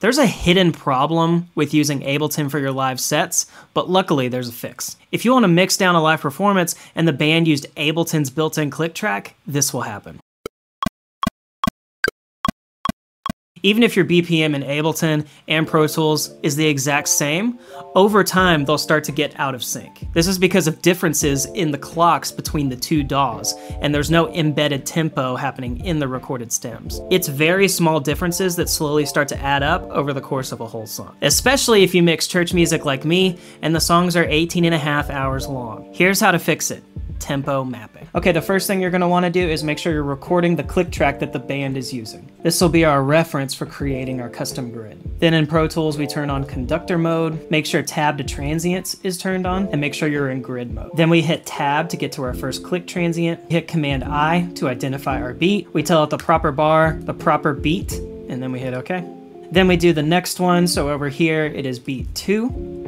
There's a hidden problem with using Ableton for your live sets, but luckily there's a fix. If you want to mix down a live performance and the band used Ableton's built-in click track, this will happen. Even if your BPM in Ableton and Pro Tools is the exact same, over time they'll start to get out of sync. This is because of differences in the clocks between the two DAWs, and there's no embedded tempo happening in the recorded stems. It's very small differences that slowly start to add up over the course of a whole song, especially if you mix church music like me and the songs are 18.5 hours long. Here's how to fix it. Tempo mapping. Okay, the first thing you're gonna wanna do is make sure you're recording the click track that the band is using. This will be our reference for creating our custom grid. Then in Pro Tools, we turn on Conductor mode, make sure Tab to Transients is turned on, and make sure you're in Grid mode. Then we hit Tab to get to our first click transient, hit Command-I to identify our beat, we tell it the proper bar, the proper beat, and then we hit OK. Then we do the next one, so over here it is beat 2.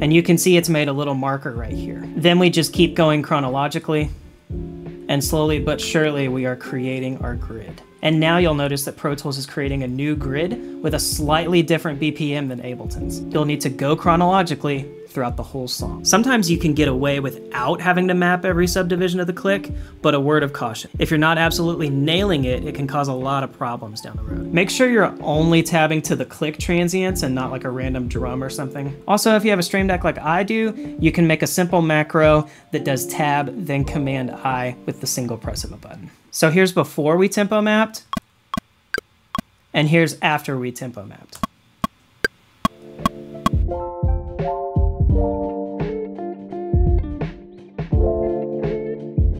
And you can see it's made a little marker right here. Then we just keep going chronologically, and slowly but surely we are creating our grid. And now you'll notice that Pro Tools is creating a new grid with a slightly different BPM than Ableton's. You'll need to go chronologically throughout the whole song. Sometimes you can get away without having to map every subdivision of the click, but a word of caution. If you're not absolutely nailing it, it can cause a lot of problems down the road. Make sure you're only tabbing to the click transients and not like a random drum or something. Also, if you have a Stream Deck like I do, you can make a simple macro that does tab, then Command-I with the single press of a button. So here's before we tempo mapped, and here's after we tempo mapped.